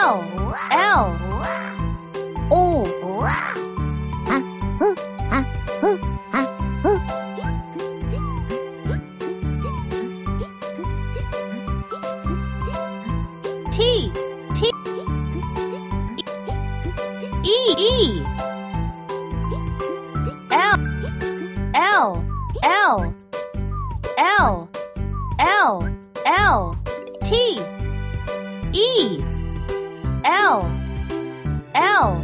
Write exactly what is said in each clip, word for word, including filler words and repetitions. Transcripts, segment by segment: L L O huh huh huh huh huh T T E E L L L L L L T E L L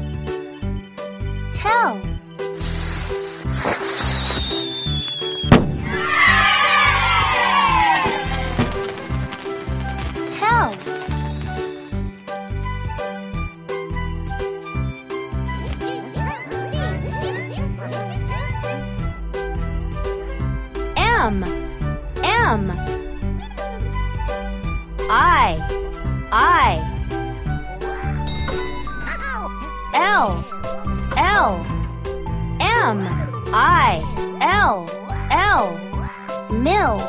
Tell Tell M M I I L L M I L L Mill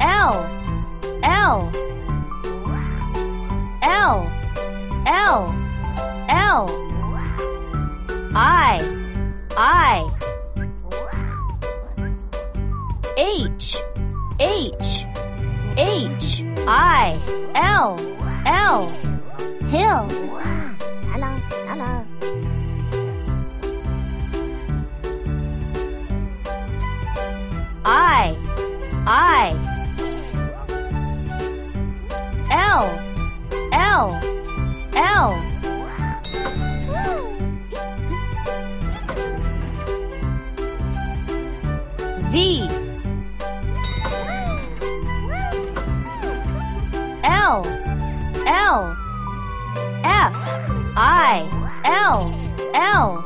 L L L L L I I H H H I L L Hill Hello Hello I I L L L V L L F I L L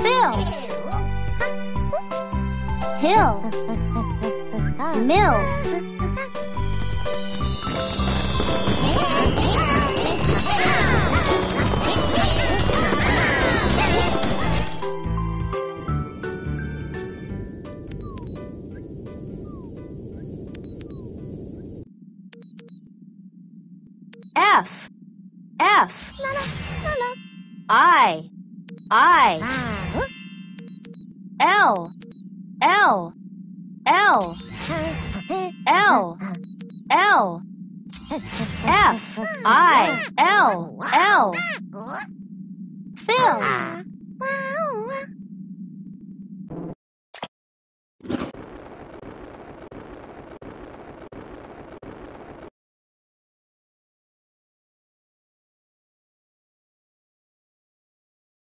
Phil Hill Mill F F I I L L L L L F I L L Phil